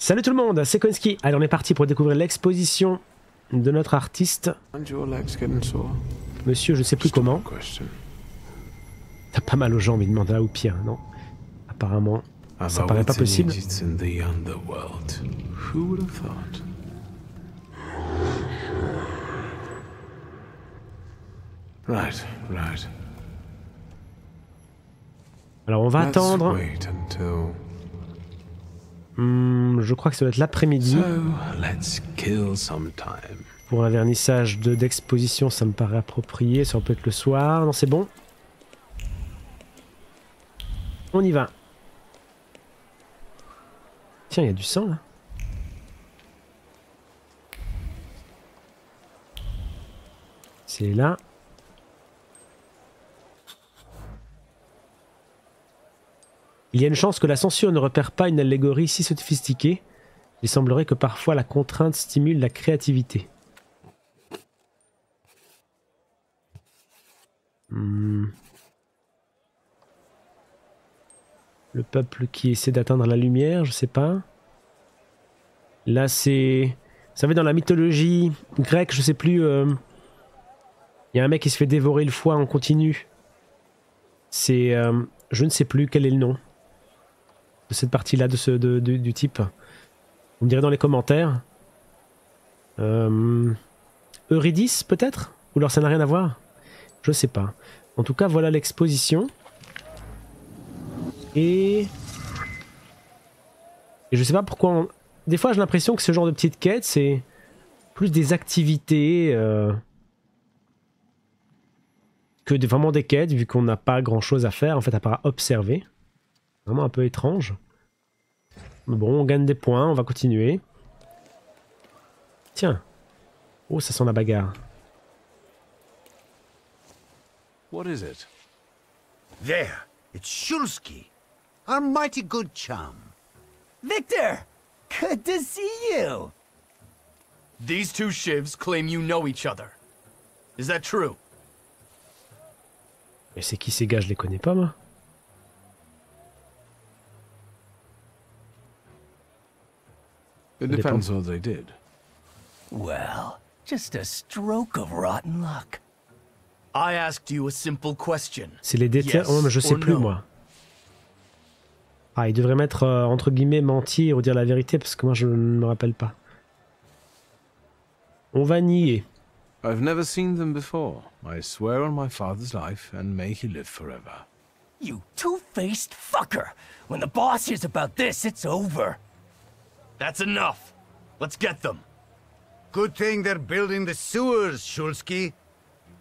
Salut tout le monde, c'est Koinsky. Allez, on est parti pour découvrir l'exposition de notre artiste. Monsieur, je sais plus comment. T'as pas mal aux gens, mais demande là ou pire, non? Apparemment, ça paraît pas possible. Right. Alors on va attendre. Je crois que ça doit être l'après-midi. Pour un vernissage d'exposition, ça me paraît approprié. Ça peut être le soir. Non, c'est bon. On y va. Tiens, il y a du sang là. C'est là. Il y a une chance que la censure ne repère pas une allégorie si sophistiquée. Il semblerait que parfois la contrainte stimule la créativité. Le peuple qui essaie d'atteindre la lumière, je sais pas. Là c'est... Ça va dans la mythologie grecque, je sais plus. Il y a un mec qui se fait dévorer le foie en continu. C'est... je ne sais plus quel est le nom de cette partie-là, du type. Vous me direz dans les commentaires. Eurydice, peut-être? Ou alors ça n'a rien à voir? Je sais pas. En tout cas, voilà l'exposition. Et je sais pas pourquoi... Des fois, j'ai l'impression que ce genre de petite quête, c'est plus des activités que vraiment des quêtes, vu qu'on n'a pas grand-chose à faire, en fait, à part observer. Vraiment un peu étrange. Mais bon, on gagne des points, on va continuer. Tiens. Oh, ça sent la bagarre. What is it? There, it's Shulski, our mighty good chum. Victor, good to see you. These two shivs claim you know each other. Is that true? Mais c'est qui ces gars? Je les connais pas, moi. It depends on what they did. Well, just a stroke of rotten luck. I asked you a simple question. C'est les détails. Oh, mais je sais plus, moi. Ah, il devrait mettre entre guillemets mentir ou dire la vérité parce que moi je ne me rappelle pas. On va nier. I've never seen them before. I swear on my father's life, and may he live forever. You two-faced fucker! When the boss hears about this, it's over. That's enough. Let's get them. Good thing they're building the sewers, Shulski.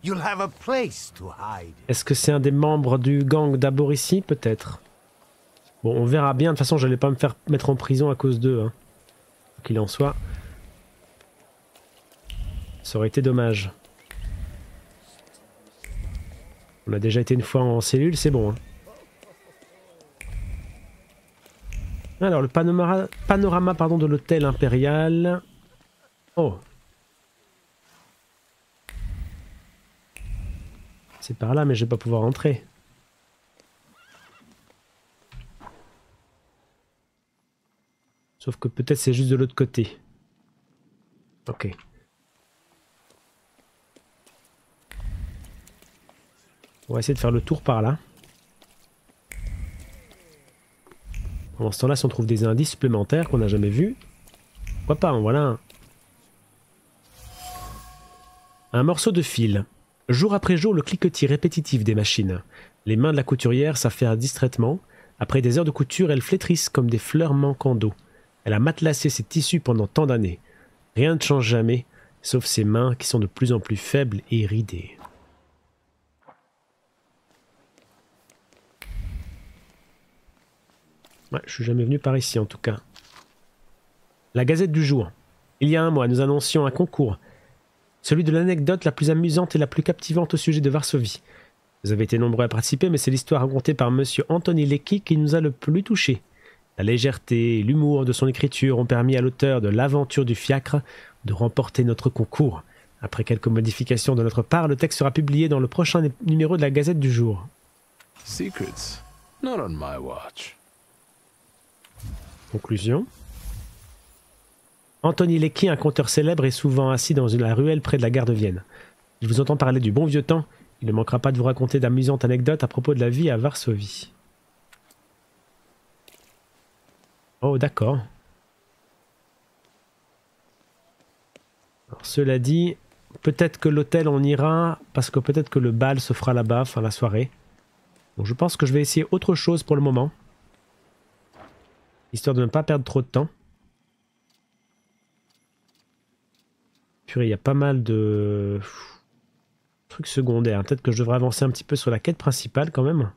You'll have a place to hide. Est-ce que c'est un des membres du gang d'abord ici, peut-être? Bon, on verra bien. De toute façon, j'allais pas me faire mettre en prison à cause d'eux, hein. Qu'il en soit. Ça aurait été dommage. On a déjà été une fois en cellule, c'est bon. Hein. Alors, le panorama pardon, de l'hôtel impérial. Oh. C'est par là, mais je vais pas pouvoir entrer. Sauf que peut-être c'est juste de l'autre côté. Ok. On va essayer de faire le tour par là. Pendant ce temps-là, si on trouve des indices supplémentaires qu'on n'a jamais vus, pourquoi pas, en voilà un. Un morceau de fil. Jour après jour, le cliquetis répétitif des machines. Les mains de la couturière s'affairent distraitement. Après des heures de couture, elles flétrissent comme des fleurs manquant d'eau. Elle a matelassé ses tissus pendant tant d'années. Rien ne change jamais, sauf ses mains qui sont de plus en plus faibles et ridées. Ouais, je suis jamais venu par ici en tout cas. La Gazette du jour. Il y a un mois, nous annoncions un concours. Celui de l'anecdote la plus amusante et la plus captivante au sujet de Varsovie. Vous avez été nombreux à participer, mais c'est l'histoire racontée par monsieur Antoni Łęcki qui nous a le plus touchés. La légèreté et l'humour de son écriture ont permis à l'auteur de l'aventure du fiacre de remporter notre concours. Après quelques modifications de notre part, le texte sera publié dans le prochain numéro de la Gazette du jour. Secrets, not on my watch. Conclusion. Antoni Łęcki, un conteur célèbre, est souvent assis dans la ruelle près de la gare de Vienne. Il vous entend parler du bon vieux temps. Il ne manquera pas de vous raconter d'amusantes anecdotes à propos de la vie à Varsovie. Oh, d'accord. Alors, cela dit, peut-être que l'hôtel on ira, parce que peut-être que le bal se fera là-bas, enfin la soirée. Donc je pense que je vais essayer autre chose pour le moment. Histoire de ne pas perdre trop de temps. Purée, il y a pas mal de trucs secondaires. Peut-être que je devrais avancer un petit peu sur la quête principale quand même.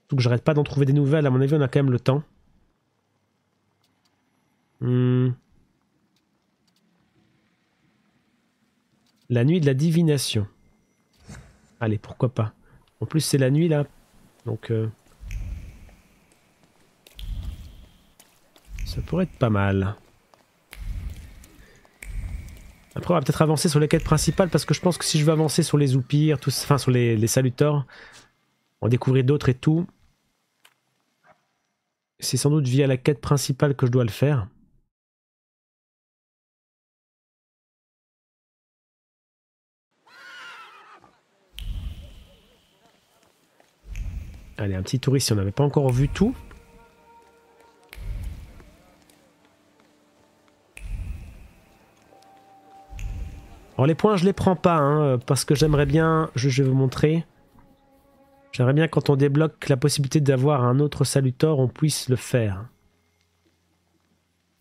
Surtout que j'arrête pas d'en trouver des nouvelles. À mon avis, on a quand même le temps. La nuit de la divination. Allez, pourquoi pas. En plus, c'est la nuit là. Donc, ça pourrait être pas mal. Après, on va peut-être avancer sur les quêtes principales parce que je pense que si je veux avancer sur les soupirs, enfin sur les salutors, en découvrir d'autres et tout, c'est sans doute via la quête principale que je dois le faire. Allez, un petit tour ici, on n'avait pas encore vu tout. Alors les points, je les prends pas, hein, parce que j'aimerais bien, je vais vous montrer, j'aimerais bien quand on débloque la possibilité d'avoir un autre salutor, on puisse le faire.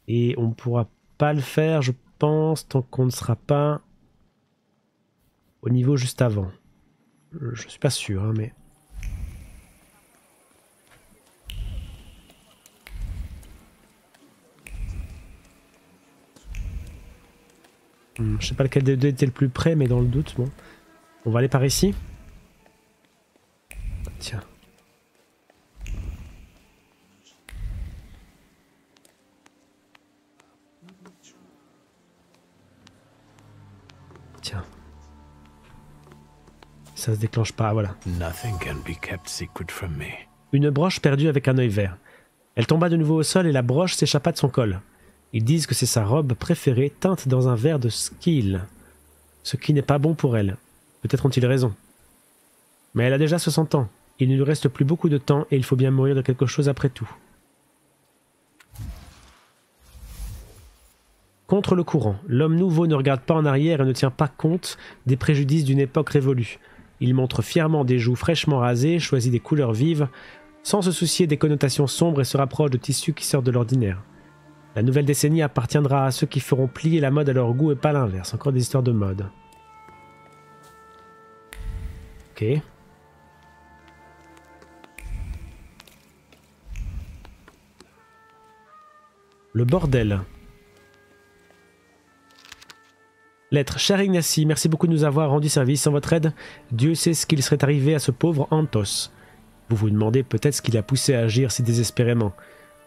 Et on ne pourra pas le faire, je pense, tant qu'on ne sera pas au niveau juste avant. Je suis pas sûr, hein, mais... Je sais pas lequel des deux était le plus près, mais dans le doute, bon. On va aller par ici. Tiens. Tiens. Ça se déclenche pas, voilà. Une broche perdue avec un œil vert. Elle tomba de nouveau au sol et la broche s'échappa de son col. Ils disent que c'est sa robe préférée teinte dans un verre de skyll, ce qui n'est pas bon pour elle. Peut-être ont-ils raison. Mais elle a déjà 60 ans. Il ne lui reste plus beaucoup de temps et il faut bien mourir de quelque chose après tout. Contre le courant, l'homme nouveau ne regarde pas en arrière et ne tient pas compte des préjudices d'une époque révolue. Il montre fièrement des joues fraîchement rasées, choisit des couleurs vives, sans se soucier des connotations sombres et se rapproche de tissus qui sortent de l'ordinaire. La nouvelle décennie appartiendra à ceux qui feront plier la mode à leur goût et pas l'inverse. Encore des histoires de mode. Ok. Le bordel. Lettre. Cher Ignacy, merci beaucoup de nous avoir rendu service. Sans votre aide, Dieu sait ce qu'il serait arrivé à ce pauvre Antos. Vous vous demandez peut-être ce qui l'a poussé à agir si désespérément.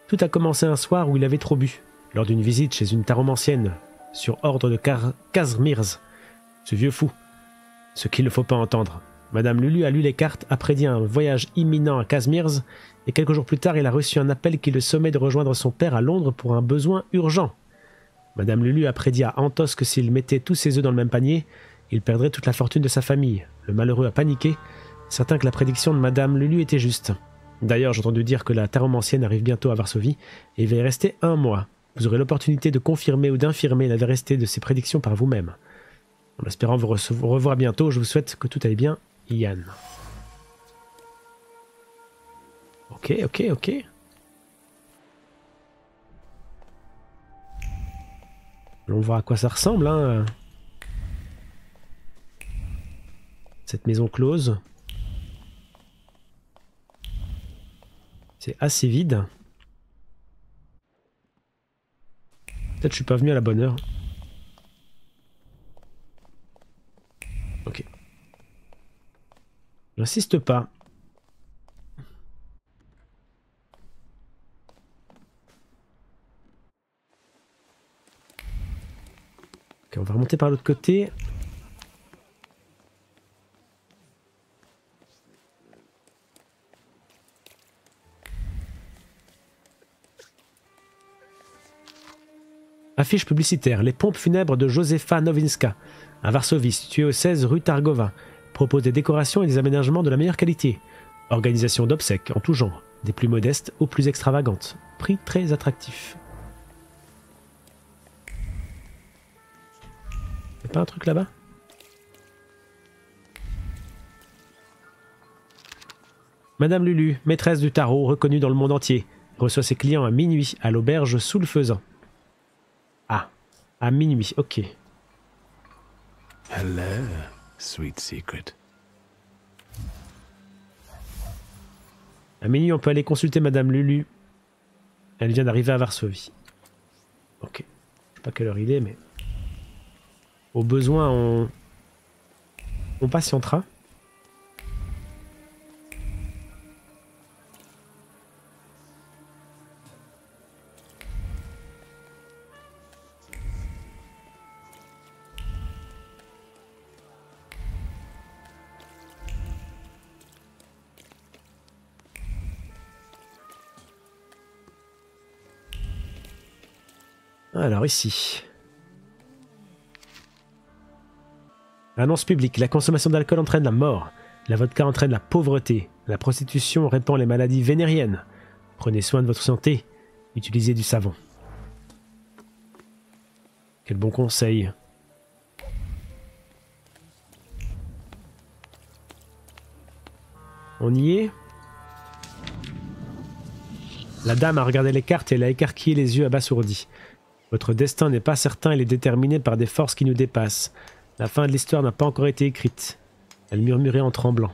Tout a commencé un soir où il avait trop bu, lors d'une visite chez une taromancienne, sur ordre de Kazimierz, ce vieux fou. Ce qu'il ne faut pas entendre. Madame Lulu a lu les cartes, a prédit un voyage imminent à Kazimierz, et quelques jours plus tard, il a reçu un appel qui le sommait de rejoindre son père à Londres pour un besoin urgent. Madame Lulu a prédit à Antos que s'il mettait tous ses œufs dans le même panier, il perdrait toute la fortune de sa famille. Le malheureux a paniqué, certain que la prédiction de Madame Lulu était juste. D'ailleurs, j'ai entendu dire que la taromancienne arrive bientôt à Varsovie et va y rester un mois. Vous aurez l'opportunité de confirmer ou d'infirmer la véracité de ses prédictions par vous-même. En espérant vous revoir bientôt, je vous souhaite que tout aille bien, Yann. Ok, ok, ok. On voit à quoi ça ressemble, hein. Cette maison close. C'est assez vide. Peut-être je suis pas venu à la bonne heure. Ok. J'insiste pas. Ok, on va remonter par l'autre côté. Affiche publicitaire, les pompes funèbres de Józefa Nowińska, à Varsovie, située au 16 rue Targowa, propose des décorations et des aménagements de la meilleure qualité. Organisation d'obsèques en tout genre, des plus modestes aux plus extravagantes. Prix très attractif. C'est pas un truc là-bas? Madame Lulu, maîtresse du tarot, reconnue dans le monde entier, reçoit ses clients à minuit à l'auberge sous le faisan. Ah, à minuit, ok. Hello, sweet secret. À minuit, on peut aller consulter Madame Lulu. Elle vient d'arriver à Varsovie. Ok. Je sais pas quelle heure il est, mais... Au besoin, on patientera. Alors ici... Annonce publique, la consommation d'alcool entraîne la mort, la vodka entraîne la pauvreté, la prostitution répand les maladies vénériennes. Prenez soin de votre santé, utilisez du savon. Quel bon conseil. On y est? La dame a regardé les cartes et elle a écarquillé les yeux abasourdis. Votre destin n'est pas certain, il est déterminé par des forces qui nous dépassent. La fin de l'histoire n'a pas encore été écrite. Elle murmurait en tremblant.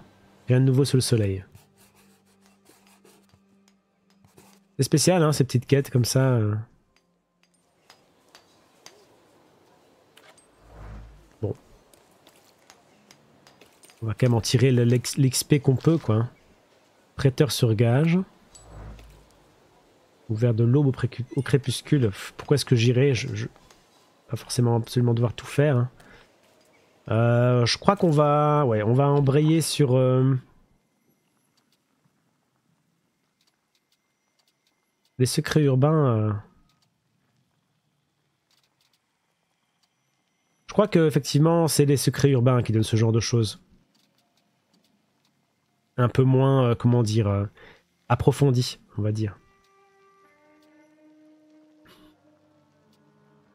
Rien de nouveau sous le soleil. C'est spécial, hein, ces petites quêtes comme ça. Bon. On va quand même en tirer l'XP qu'on peut, quoi. Prêteur sur gage. Ouvert de l'aube au crépuscule. Pourquoi est-ce que j'irai? Je pas forcément absolument devoir tout faire, hein. Je crois qu'on va... Ouais, on va embrayer sur... Les secrets urbains... Je crois qu'effectivement, c'est les secrets urbains qui donnent ce genre de choses. Un peu moins, comment dire... approfondi, on va dire.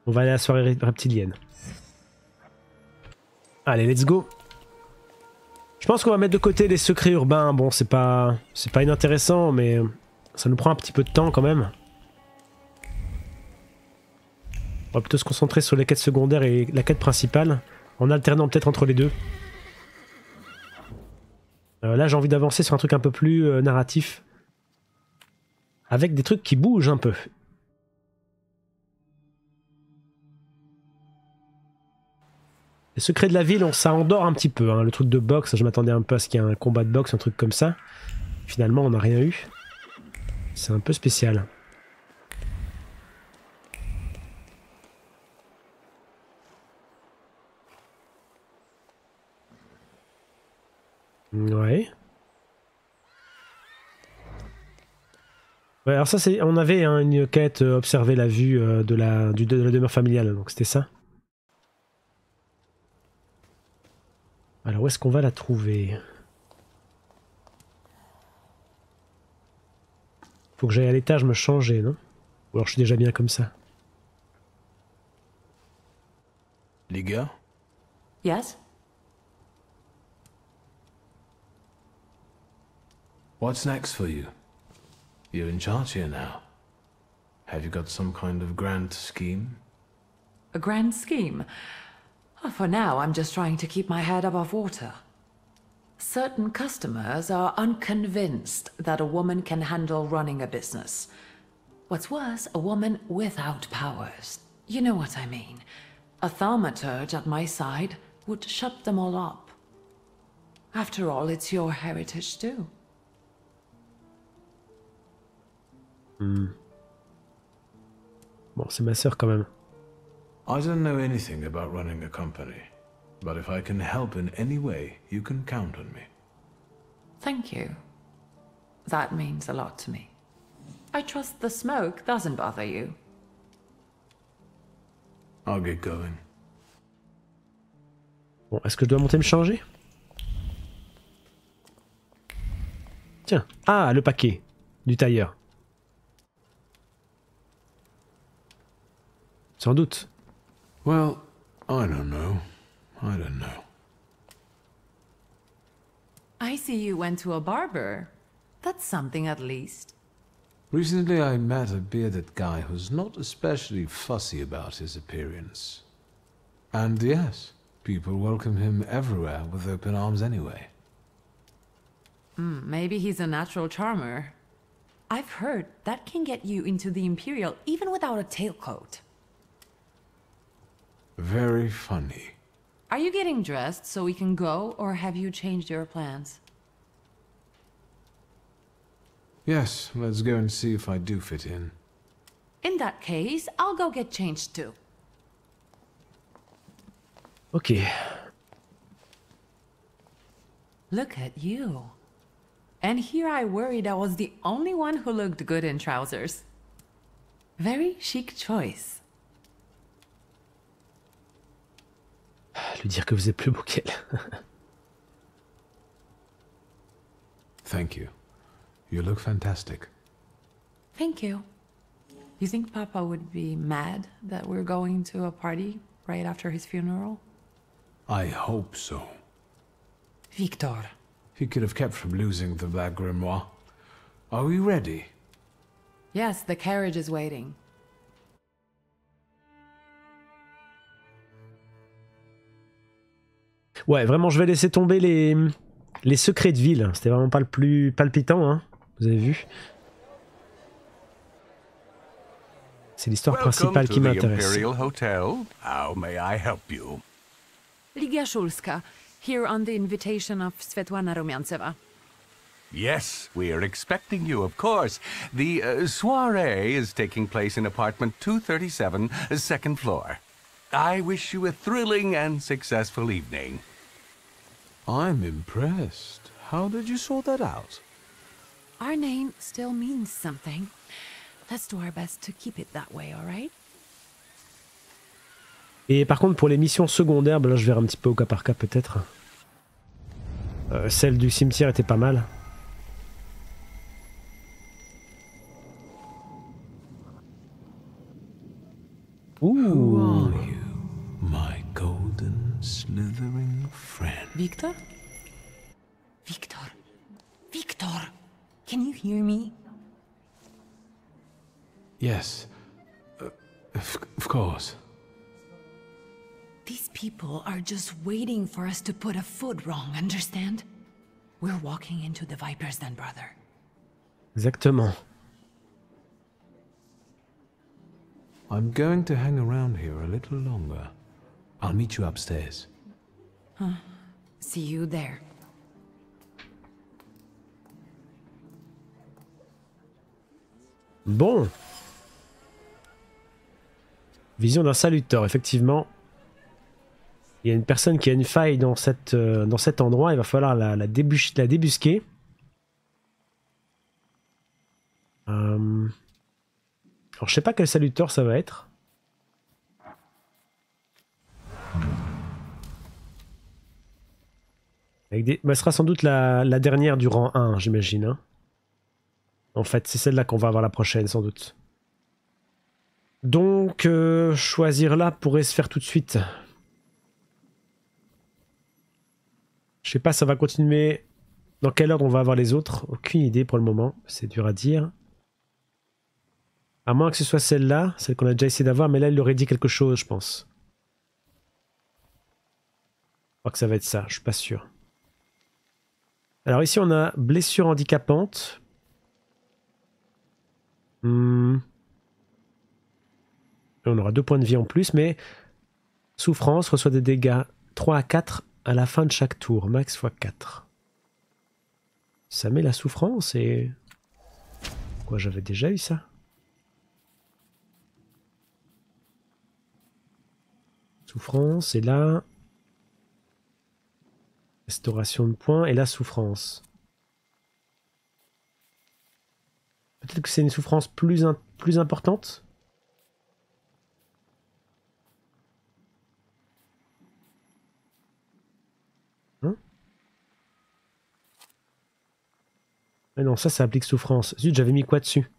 On va aller à la soirée reptilienne. Allez, let's go. Je pense qu'on va mettre de côté les secrets urbains. Bon, c'est pas inintéressant, mais ça nous prend un petit peu de temps quand même. On va plutôt se concentrer sur les quêtes secondaires et la quête principale, en alternant peut-être entre les deux. Là, j'ai envie d'avancer sur un truc un peu plus narratif, avec des trucs qui bougent un peu. Les secrets de la ville, ça endort un petit peu, hein. Le truc de boxe, je m'attendais un peu à ce qu'il y ait un combat de boxe, un truc comme ça. Finalement, on n'a rien eu. C'est un peu spécial. Ouais. Ouais, alors ça, c'est, on avait, hein, une quête, observer la vue de la demeure familiale, donc c'était ça. Alors où est-ce qu'on va la trouver? Faut que j'aille à l'étage me changer, non? Ou alors je suis déjà bien comme ça. Les gars? Yes. What's next for you? You're in charge here now. Have you got some kind of grand scheme? A grand scheme? For now, I'm just trying to keep my head above water. Certain customers are unconvinced that a woman can handle running a business. What's worse, a woman without powers. You know what I mean. A thaumaturge at my side would shut them all up. After all, it's your heritage too. Hmm. Bon, c'est ma sœur quand même. I don't know anything about running a company, but if I can help in any way, you can count on me. Thank you. That means a lot to me. I trust the smoke doesn't bother you. I'll get going. Bon, est-ce que je dois monter me changer? Tiens, ah, le paquet du tailleur. Sans doute. Well, I don't know. I don't know. I see you went to a barber. That's something at least. Recently I met a bearded guy who's not especially fussy about his appearance. And yes, people welcome him everywhere with open arms anyway. Maybe he's a natural charmer. I've heard that can get you into the Imperial even without a tailcoat. Very funny. Are you getting dressed so we can go, or have you changed your plans? Yes, let's go and see if I do fit in. In that case, I'll go get changed too. Okay. Look at you. And here I worried I was the only one who looked good in trousers. Very chic choice. Lui dire que vous êtes plus beau qu'elle. Thank you. You look fantastic. Thank you. You think Papa would be mad that we're going to a party right after his funeral? I hope so. Victor. He could have kept from losing the black grimoire. Are we ready? Yes, the carriage is waiting. Ouais, vraiment, je vais laisser tomber les secrets de ville. C'était vraiment pas le plus palpitant, hein. Vous avez vu. C'est l'histoire principale qui m'intéresse. Ligia Shulska, here on the invitation of Svetlana Rumyantseva. Yes, we are expecting you, of course. The soirée is taking place in apartment 237, second floor. I wish you a thrilling and successful evening. I'm impressed. How did you sort that out? Our name still means something. Let's do our best to keep it that way, all right? Et par contre, pour les missions secondaires, ben là je verrai un petit peu au cas par cas peut-être. Celle du cimetière était pas mal. Ouh. My golden slithering friend. Victor? Victor? Victor! Can you hear me? Yes. Of course. These people are just waiting for us to put a foot wrong, understand? We're walking into the Viper's Den, brother. Exactement. I'm going to hang around here a little longer. I'll meet you upstairs. Huh. See you there. Bon. Vision d'un saluteur, effectivement. Il y a une personne qui a une faille dans cet endroit. Il va falloir la débusquer. Alors je sais pas quel saluteur ça va être. Avec des... bah, ce sera sans doute la dernière du rang 1, j'imagine. Hein. En fait, c'est celle-là qu'on va avoir la prochaine, sans doute. Donc, choisir là pourrait se faire tout de suite. Je sais pas, ça va continuer. Dans quel ordre on va avoir les autres? Aucune idée pour le moment, c'est dur à dire. À moins que ce soit celle-là, celle qu'on a déjà essayé d'avoir, mais là, il aurait dit quelque chose, je pense. Je crois que ça va être ça, je suis pas sûr. Alors ici on a blessure handicapante. On aura 2 points de vie en plus, mais souffrance reçoit des dégâts 3 à 4 à la fin de chaque tour, max x 4. Ça met la souffrance et... Quoi, j'avais déjà eu ça? Souffrance et là... Restauration de points et la souffrance. Peut-être que c'est une souffrance plus importante. Mais non, ça, ça implique souffrance. Zut, j'avais mis quoi dessus?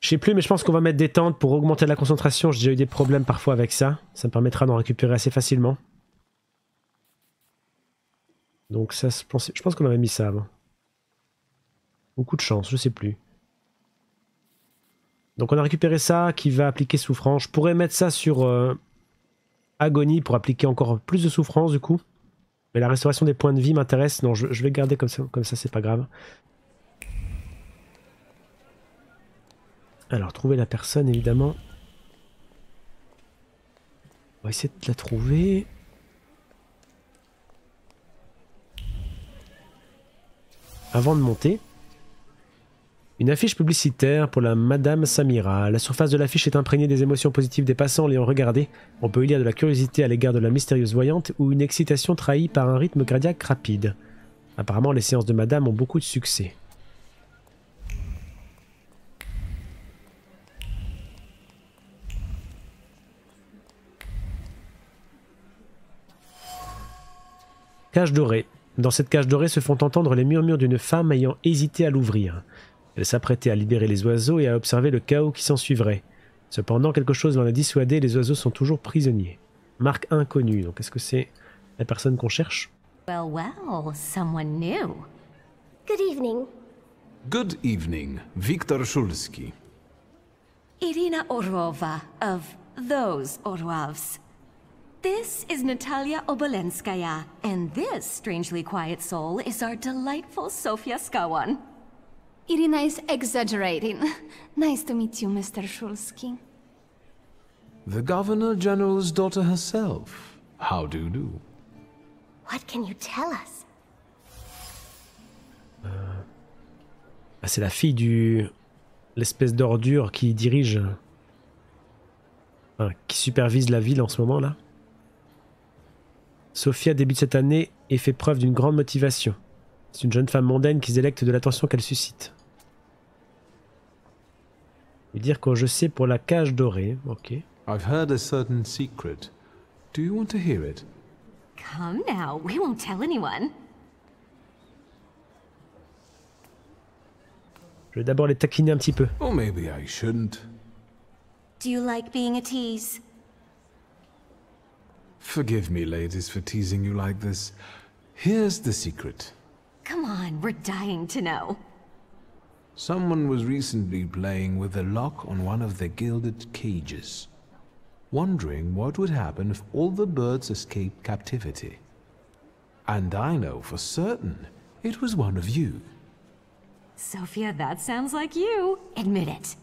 Je sais plus, mais je pense qu'on va mettre des tentes pour augmenter la concentration. J'ai déjà eu des problèmes parfois avec ça. Ça me permettra d'en récupérer assez facilement. Donc ça, je pense qu'on avait mis ça avant. Beaucoup de chance, je sais plus. Donc on a récupéré ça qui va appliquer souffrance. Je pourrais mettre ça sur agonie pour appliquer encore plus de souffrance du coup. Mais la restauration des points de vie m'intéresse. Non, je vais garder comme ça c'est pas grave. Alors, trouver la personne, évidemment. On va essayer de la trouver. Avant de monter. Une affiche publicitaire pour la Madame Samira. La surface de l'affiche est imprégnée des émotions positives des passants l'ayant regardée. On peut y lire de la curiosité à l'égard de la mystérieuse voyante ou une excitation trahie par un rythme cardiaque rapide. Apparemment, les séances de Madame ont beaucoup de succès. Cage dorée. Dans cette cage dorée se font entendre les murmures d'une femme ayant hésité à l'ouvrir. Elle s'apprêtait à libérer les oiseaux et à observer le chaos qui s'ensuivrait. Cependant, quelque chose l'en a dissuadé, les oiseaux sont toujours prisonniers. Marque inconnue, donc est-ce que c'est la personne qu'on cherche? Well, well, someone new. Good evening. Good evening, Victor Shulski. Irina Orlova of those Orlovs. This is Natalia Obolenskaya, and this strangely quiet soul is our delightful Sofia Skowan. Irina is exaggerating. Nice to meet you, Mr. Shulski. The Governor General's daughter herself. How do you do? What can you tell us? C'est la fille du... l'espèce d'ordure qui dirige... Enfin, qui supervise la ville en ce moment là. Sofia débute cette année et fait preuve d'une grande motivation. C'est une jeune femme mondaine qui délecte de l'attention qu'elle suscite. Je veux dire que je sais pour la cage dorée, ok. I've heard a certain secret. Do you want to hear it? Come now, we won't tell anyone. Je vais d'abord les taquiner un petit peu. Oh, maybe I shouldn't. Do you like being a tease? Forgive me, ladies, for teasing you like this. Here's the secret. Come on, we're dying to know. Someone was recently playing with a lock on one of the gilded cages, wondering what would happen if all the birds escaped captivity. And I know for certain it was one of you. Sofia, that sounds like you. Admit it.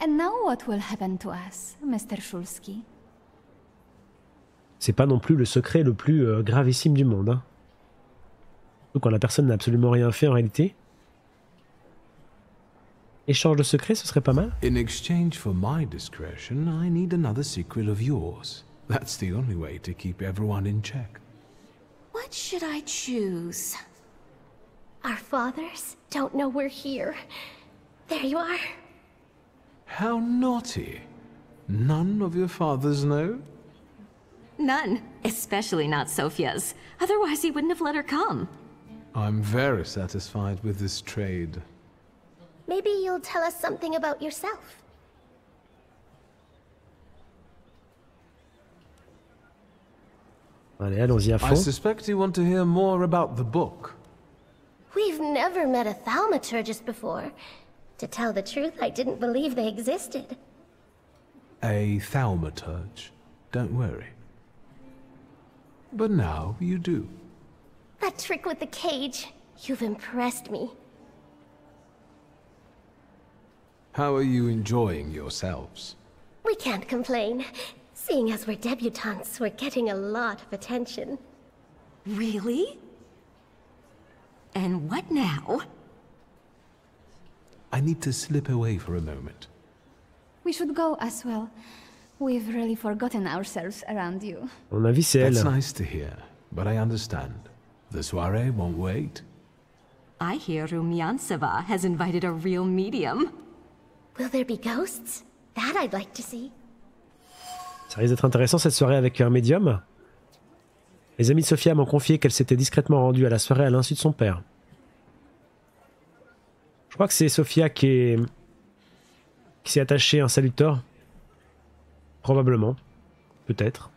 And now what will happen to us, Mr. Shulski? C'est pas non plus le secret le plus gravissime du monde. Hein. Surtout quand la personne n'a absolument rien fait en réalité. Échange de secrets, ce serait pas mal. In exchange for my discretion, I need another secret of yours. That's the only way to keep everyone in check. What should I choose? Our fathers don't know we're here. There you are. How naughty. None of your fathers know? None, especially not Sofia's. Otherwise, he wouldn't have let her come. I'm very satisfied with this trade. Maybe you'll tell us something about yourself. Allez, allons-y à fond. I suspect you want to hear more about the book. We've never met a thaumaturgist before. To tell the truth, I didn't believe they existed. A thaumaturge. Don't worry. But now you do. That trick with the cage, you've impressed me. How are you enjoying yourselves? We can't complain. Seeing as we're debutantes, we're getting a lot of attention. Really? And what now? I need to slip away for a moment. We should go as well. We've really forgotten ourselves around you. On a vu c'est elle. That's nice to hear, but I understand. The soirée won't wait. I hear Rumyantseva has invited a real medium. Will there be ghosts? That I'd like to see. Ça risque d'être intéressant cette soirée avec un médium. Les amis de Sofia m'ont confié qu'elle s'était discrètement rendue à la soirée à l'insu de son père. Je crois que c'est Sofia qui s'est attachée à un saluteur. Probablement. Peut-être.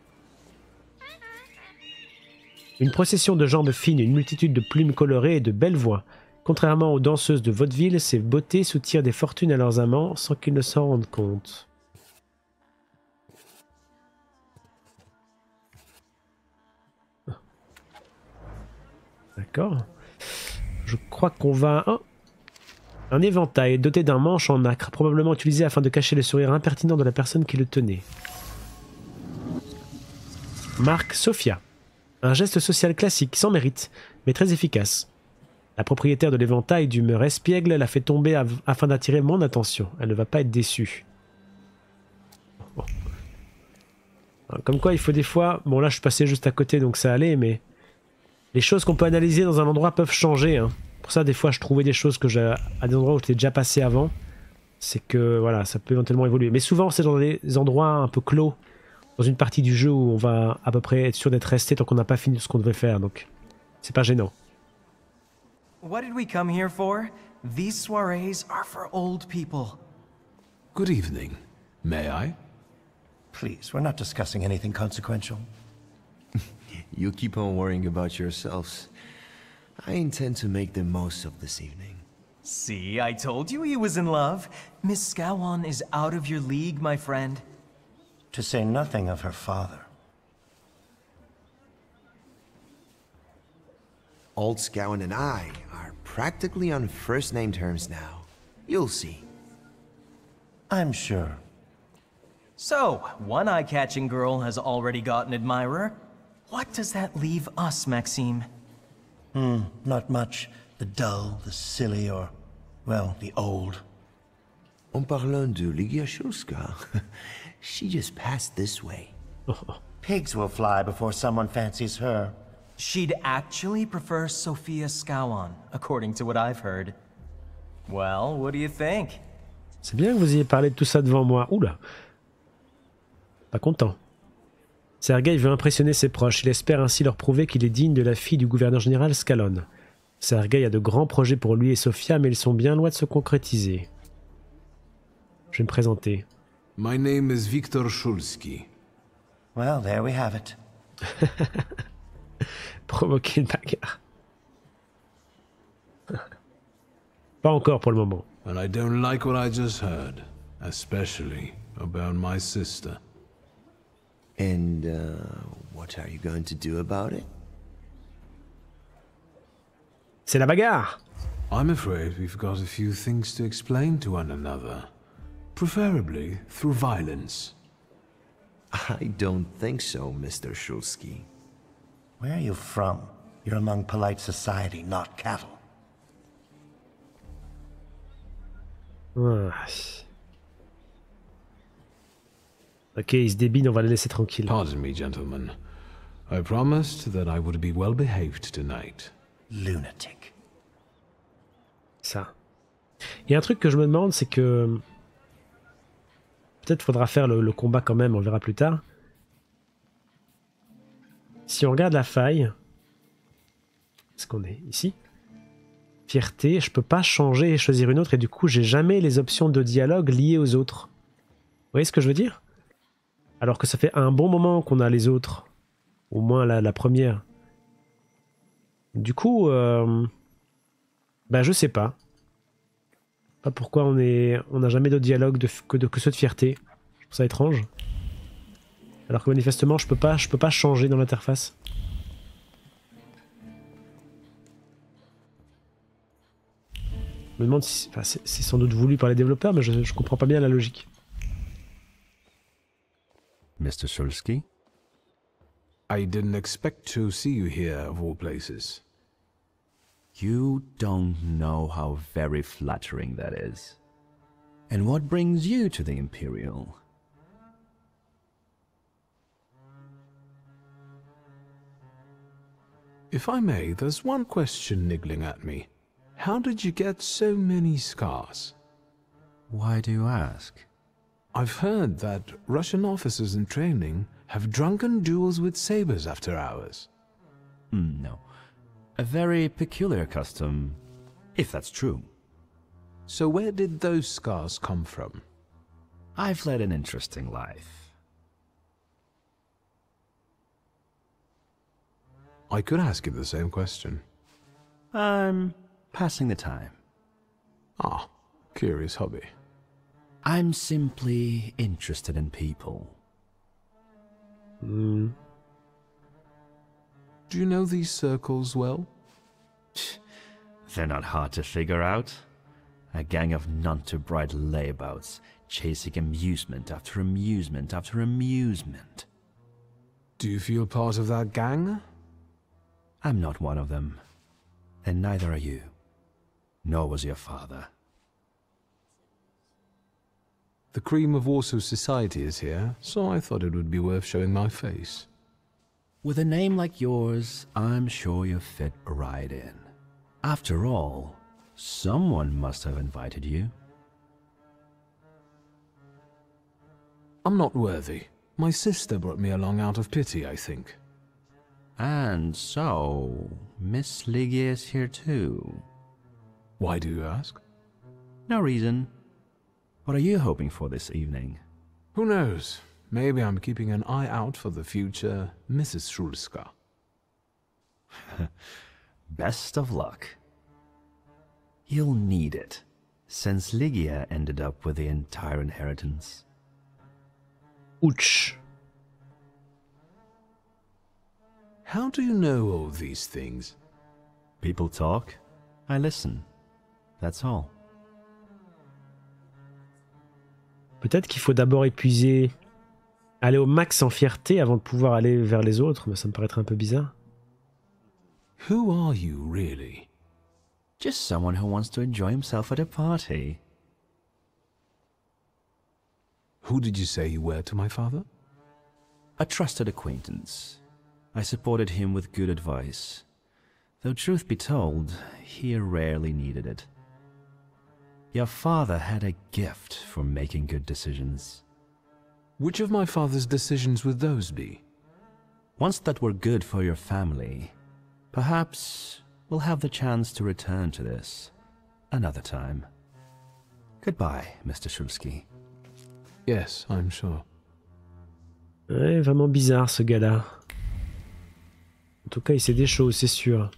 Une procession de jambes fines, une multitude de plumes colorées et de belles voix. Contrairement aux danseuses de vaudeville, ces beautés soutirent des fortunes à leurs amants sans qu'ils ne s'en rendent compte. D'accord. Je crois qu'on va... Oh. Un éventail doté d'un manche en nacre, probablement utilisé afin de cacher le sourire impertinent de la personne qui le tenait. Marque Sofia. Un geste social classique, sans mérite, mais très efficace. La propriétaire de l'éventail d'humeur espiègle l'a fait tomber afin d'attirer mon attention. Elle ne va pas être déçue. Bon. Comme quoi il faut des fois... Bon là je suis passé juste à côté donc ça allait, mais... Les choses qu'on peut analyser dans un endroit peuvent changer. Hein. Pour ça, des fois, je trouvais des choses que j'ai à des endroits où j'étais déjà passé avant. C'est que, voilà, ça peut éventuellement évoluer. Mais souvent, c'est dans des endroits un peu clos, dans une partie du jeu où on va à peu près être sûr d'être resté tant qu'on n'a pas fini ce qu'on devait faire. Donc, c'est pas gênant. What did we come here for? These soirées are for old people. Good evening. May I? Please, we're not discussing anything consequential. You keep on worrying about yourselves. I intend to make the most of this evening. See, I told you he was in love. Miss Skowan is out of your league, my friend. To say nothing of her father. Old Skowan and I are practically on first-name terms now. You'll see. I'm sure. So, one eye-catching girl has already got an admirer. What does that leave us, Maxime? Not much. The dull, the silly, or, well, the old. En parlant de Ligia Shulska, she just passed this way. Pigs will fly before someone fancies her. She'd actually prefer Sofia Skowan, according to what I've heard. Well, what do you think? C'est bien que vous ayez parlé de tout ça devant moi. Oula. Pas content. Sergei veut impressionner ses proches, il espère ainsi leur prouver qu'il est digne de la fille du gouverneur général Skalon. Sergei a de grands projets pour lui et Sofia, mais ils sont bien loin de se concrétiser. Je vais me présenter. My name is Victor Shulski. Well, there we have it. Provoquer une bagarre. Pas encore pour le moment. And I don't like what I just heard, especially about my sister. And what are you going to do about it? C'est la bagarre. I'm afraid we've got a few things to explain to one another, preferably through violence. I don't think so, Mr. Shulski. Where are you from? You're among polite society, not cattle. Ok, il se débine, on va le laisser tranquille. Pardon me, gentlemen. I promised that I would be well behaved tonight. Lunatic. Ça. Il y a un truc que je me demande, c'est que... Peut-être faudra faire le combat quand même, on le verra plus tard. Si on regarde la faille... Est-ce qu'on est ici? Fierté, je peux pas changer et choisir une autre, et du coup j'ai jamais les options de dialogue liées aux autres. Vous voyez ce que je veux dire? Alors que ça fait un bon moment qu'on a les autres. Au moins la première. Du coup, bah je sais pas. Pas pourquoi on n'a jamais d'autres dialogues que ceux de fierté. Je trouve ça étrange. Alors que manifestement, je peux pas changer dans l'interface. Je me demande si... Enfin, c'est sans doute voulu par les développeurs, mais je comprends pas bien la logique. Mr. Shulski? I didn't expect to see you here, of all places. You don't know how very flattering that is. And what brings you to the Imperial? If I may, there's one question niggling at me. How did you get so many scars? Why do you ask? I've heard that Russian officers in training have drunken duels with sabers after hours. No. A very peculiar custom, if that's true. So where did those scars come from? I've led an interesting life. I could ask you the same question. I'm passing the time. Ah, curious hobby. I'm simply interested in people. Hmm. Do you know these circles well? They're not hard to figure out. A gang of none-too-bright layabouts, chasing amusement after amusement after amusement. Do you feel part of that gang? I'm not one of them. And neither are you. Nor was your father. The cream of Warsaw society is here, so I thought it would be worth showing my face. With a name like yours, I'm sure you fit right in. After all, someone must have invited you. I'm not worthy. My sister brought me along out of pity, I think. And so, Miss Ligia is here too. Why do you ask? No reason. What are you hoping for this evening? Who knows? Maybe I'm keeping an eye out for the future Mrs. Shulska. Best of luck. You'll need it, since Ligia ended up with the entire inheritance. Ouch. How do you know all these things? People talk. I listen. That's all. Peut-être qu'il faut d'abord épuiser, aller au max en fierté avant de pouvoir aller vers les autres, mais ça me paraîtrait un peu bizarre. Who are you really? Just someone who wants to enjoy himself at a party. Who did you say you were to my father? A trusted acquaintance. I supported him with good advice. Though truth be told, he rarely needed it. Your father had a gift for making good decisions. Which of my father's decisions would those be? Ones that were good for your family. Perhaps we'll have the chance to return to this another time. Goodbye, Mr. Shulski. Yes, I'm sure. Ouais, vraiment bizarre ce gars-là. En tout cas, il sait des choses, c'est sûr.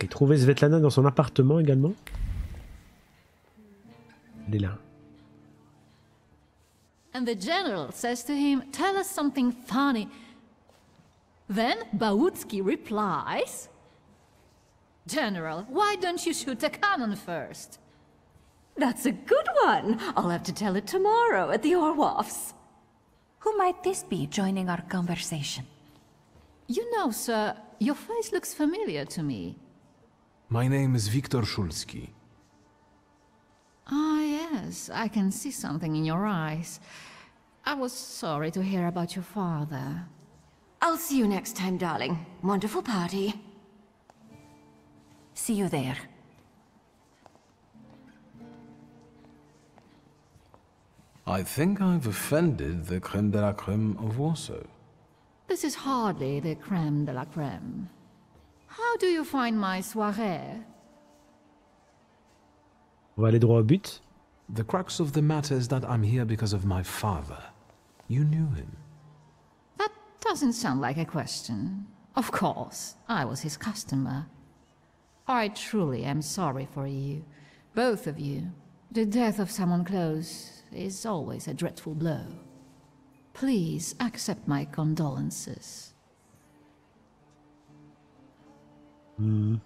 Et trouver Svetlana dans son appartement également. Elle est là. And the general says to him, "Tell us something funny." Then Bautski replies, "General, why don't you shoot a cannon first?" "That's a good one. I'll have to tell it tomorrow at the Orwoffs." Who might this be joining our conversation? "You know, sir, your face looks familiar to me." My name is Victor Shulski. Ah, yes, I can see something in your eyes. I was sorry to hear about your father. I'll see you next time, darling. Wonderful party. See you there. I think I've offended the crème de la crème of Warsaw. This is hardly the crème de la crème. How do you find my soirée? On va aller droit au but. The crux of the matter is that I'm here because of my father. You knew him. That doesn't sound like a question. Of course, I was his customer. I truly am sorry for you, both of you. The death of someone close is always a dreadful blow. Please accept my condolences. Mm.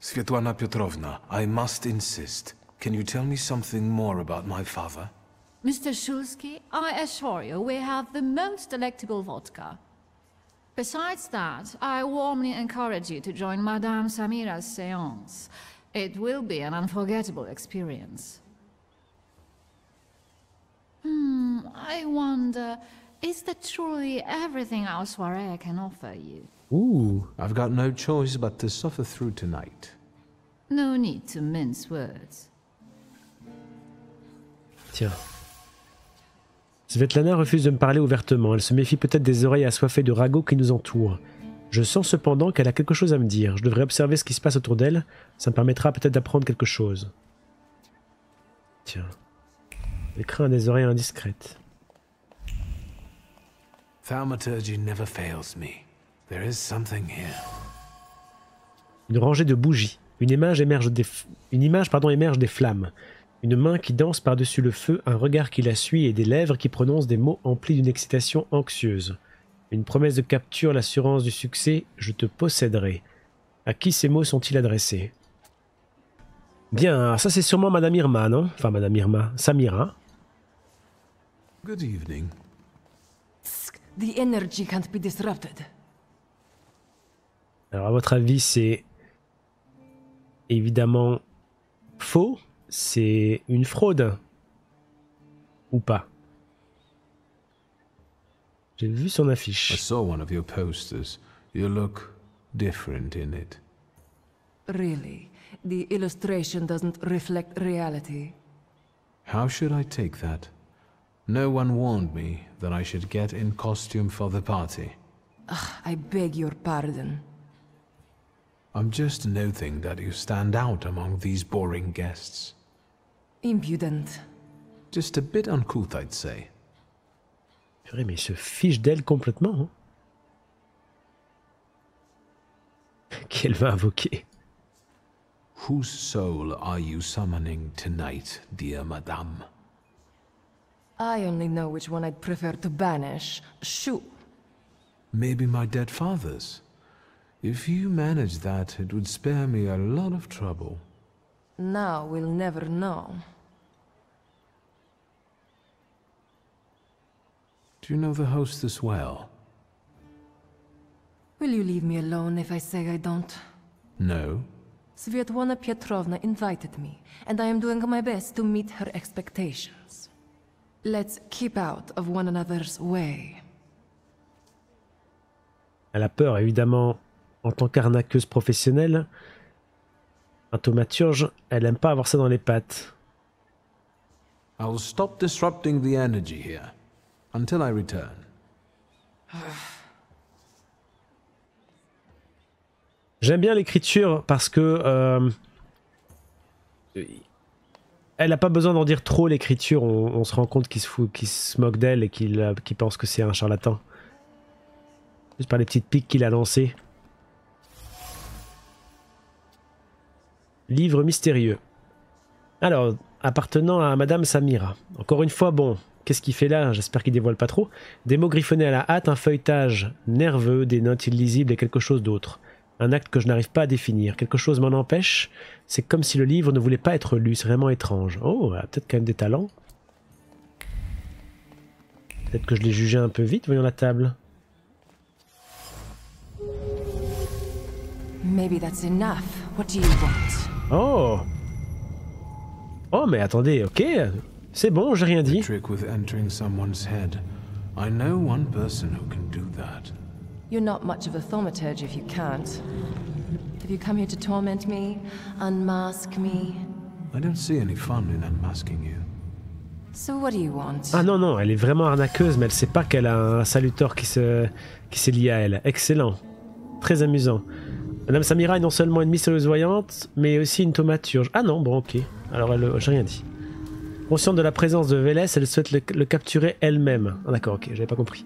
Svetlana Petrovna, I must insist. Can you tell me something more about my father? Mr. Shulski, I assure you we have the most delectable vodka. Besides that, I warmly encourage you to join Madame Samira's séance. It will be an unforgettable experience. I wonder, is that truly everything our soirée can offer you? Ooh, I've got no choice but to suffer through tonight. No need to mince words. Tiens. Svetlana refuse de me parler ouvertement, elle se méfie peut-être des oreilles assoiffées de ragots qui nous entourent. Je sens cependant qu'elle a quelque chose à me dire, je devrais observer ce qui se passe autour d'elle, ça me permettra peut-être d'apprendre quelque chose. Tiens, elle craint des oreilles indiscrètes. Thaumaturgy never fails me. There is something here. Une rangée de bougies. Une image émerge des flammes. Une main qui danse par-dessus le feu, un regard qui la suit et des lèvres qui prononcent des mots emplis d'une excitation anxieuse. Une promesse de capture, l'assurance du succès, je te posséderai. À qui ces mots sont-ils adressés? Bien, ça c'est sûrement Madame Irma, non? Enfin Madame Irma, Samira. Good evening. The energy can't be disrupted. Alors à votre avis c'est évidemment faux, c'est une fraude ou pas? J'ai vu son affiche. I saw one of your posters. You look different in it. Really? The illustration doesn't reflect reality. How should I take that? No one warned me that I should get in costume for the party. Ugh, I beg your pardon. I'm just noting that you stand out among these boring guests. Impudent. Just a bit uncouth, I'd say. Purée, mais il se fiche d'elle complètement. Hein. Qu'elle va invoquer. Whose soul are you summoning tonight, dear madame? I only know which one I'd prefer to banish. Shoo! Maybe my dead father's. If you manage that, it would spare me a lot of trouble. Now we'll never know. Do you know the hostess well? Will you leave me alone if I say I don't? No. Svetlana Petrovna invited me, and I am doing my best to meet her expectations. Let's keep out of one another's way. Elle a peur, évidemment, en tant qu'arnaqueuse professionnelle, un thaumaturge, elle aime pas avoir ça dans les pattes. I'll stop disrupting the energy here until I return. J'aime bien l'écriture parce que elle n'a pas besoin d'en dire trop, l'écriture, on se rend compte qu'il se fout, qu'il se moque d'elle et qu'il pense que c'est un charlatan. Juste par les petites piques qu'il a lancées. Livre mystérieux. Alors, appartenant à Madame Samira. Encore une fois, bon, qu'est-ce qu'il fait là? J'espère qu'il dévoile pas trop. Des mots griffonnés à la hâte, un feuilletage nerveux, des notes illisibles et quelque chose d'autre. Un acte que je n'arrive pas à définir. Quelque chose m'en empêche. C'est comme si le livre ne voulait pas être lu. C'est vraiment étrange. Oh, elle a peut-être quand même des talents. Peut-être que je l'ai jugé un peu vite. Voyons la table. Maybe that's enough. What do you want? Oh. Oh, mais attendez. Ok. C'est bon, j'ai rien dit. Trick with entering someone's head. I know one person who can do that. You're not much of a thaumaturge if you can't. Have you come here to torment me? Unmask me? I don't see any fun in unmasking you. So what do you want? Ah non, non, elle est vraiment arnaqueuse, mais elle sait pas qu'elle a un saluteur qui s'est lié à elle. Excellent. Très amusant. Madame Samira est non seulement une mystérieuse voyante, mais aussi une thaumaturge. Ah non, bon, ok. Alors, j'ai rien dit. Consciente de la présence de Vélès, elle souhaite le capturer elle-même. Ah d'accord, ok, j'avais pas compris.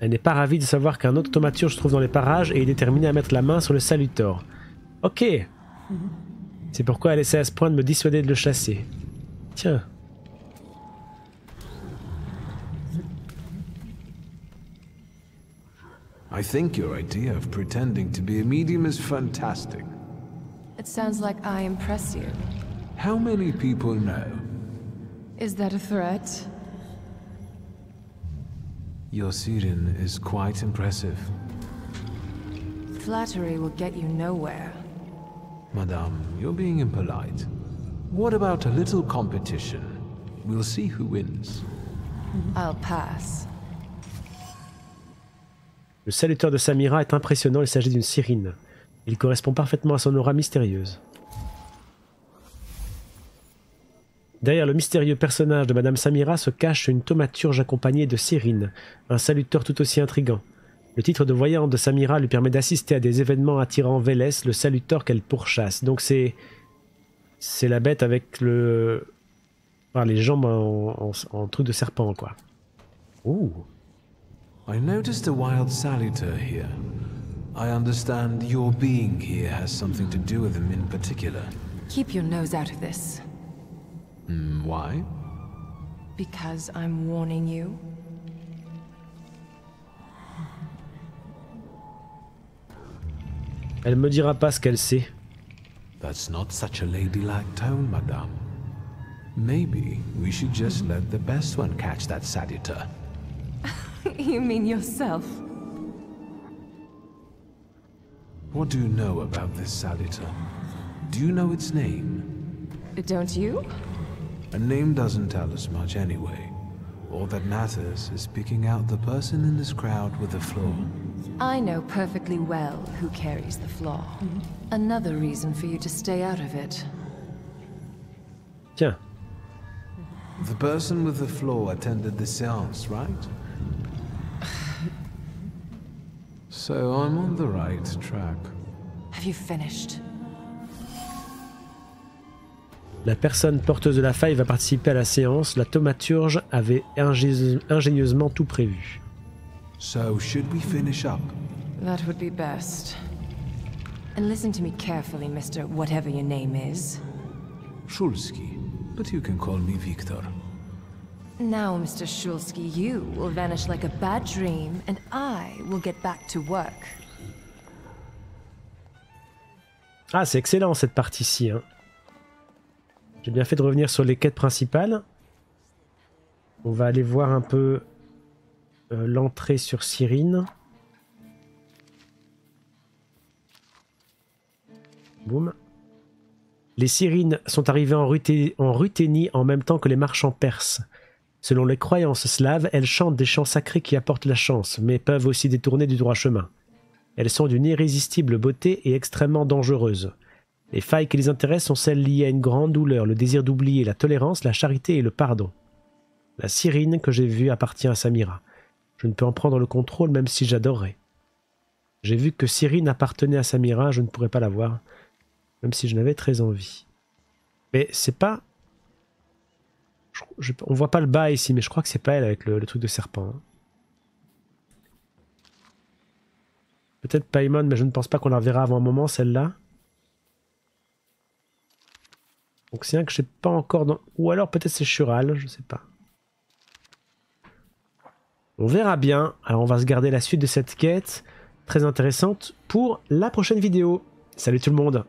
Elle n'est pas ravie de savoir qu'un autre thaumaturge se trouve dans les parages et est déterminée à mettre la main sur le salutor. Ok. C'est pourquoi elle essaie à ce point de me dissuader de le chasser. Tiens. I think your idea of pretending to be a medium is fantastic. It sounds like I impress you. How many people know? Is that a threat? Your Sirine is quite impressive. Flattery will get you nowhere. Madame, you're being impolite. What about a little competition? We'll see who wins. I'll pass. Le saluteur de Samira est impressionnant, il s'agit d'une Sirine. Il correspond parfaitement à son aura mystérieuse. Derrière le mystérieux personnage de Madame Samira se cache une thaumaturge accompagnée de Sirine, un saluteur tout aussi intrigant. Le titre de voyante de Samira lui permet d'assister à des événements attirant Vélès, le saluteur qu'elle pourchasse. Donc c'est la bête avec le... Enfin, les jambes en truc de serpent, quoi. Ouh. I noticed a wild saluteur here. I understand your being here has something to do with him in particular. Keep your nose out of this. Why? Because I'm warning you. Elle me dira pas ce qu'elle sait. That's not such a ladylike tone, madame. Maybe we should just let the best one catch that saluteur. You mean yourself? What do you know about this saluteur? Do you know its name? Don't you? A name doesn't tell us much anyway. All that matters is picking out the person in this crowd with the flaw. I know perfectly well who carries the flaw. Another reason for you to stay out of it. Tiens. The person with the flaw attended the séance, right? So I'm on the right track. Have you finished? La personne porteuse de la faille va participer à la séance. La thaumaturge avait ingénieusement tout prévu. So should we finish up? That would be best. And listen to me carefully, Mr. Whatever your name is. Shulski, but you can call me Victor. Now, Mr. Shulski, you will vanish like a bad dream, and I will get back to work. Ah, c'est excellent cette partie-ci, hein. J'ai bien fait de revenir sur les quêtes principales. On va aller voir un peu l'entrée sur Sirine. Boum. Les Sirines sont arrivées en Ruthénie en même temps que les marchands perses. Selon les croyances slaves, elles chantent des chants sacrés qui apportent la chance, mais peuvent aussi détourner du droit chemin. Elles sont d'une irrésistible beauté et extrêmement dangereuses. Les failles qui les intéressent sont celles liées à une grande douleur, le désir d'oublier, la tolérance, la charité et le pardon. La Sirine que j'ai vue appartient à Samira. Je ne peux en prendre le contrôle même si j'adorerais. J'ai vu que Sirine appartenait à Samira, je ne pourrais pas la voir, même si je n'avais très envie. Mais c'est pas... on voit pas le bas ici, mais je crois que c'est pas elle avec le truc de serpent. Hein. Peut-être Paimon, mais je ne pense pas qu'on la reverra avant un moment, celle-là. Donc c'est un que je sais pas encore dans... Ou alors peut-être c'est Chural, je sais pas. On verra bien. Alors on va se garder la suite de cette quête, très intéressante, pour la prochaine vidéo. Salut tout le monde!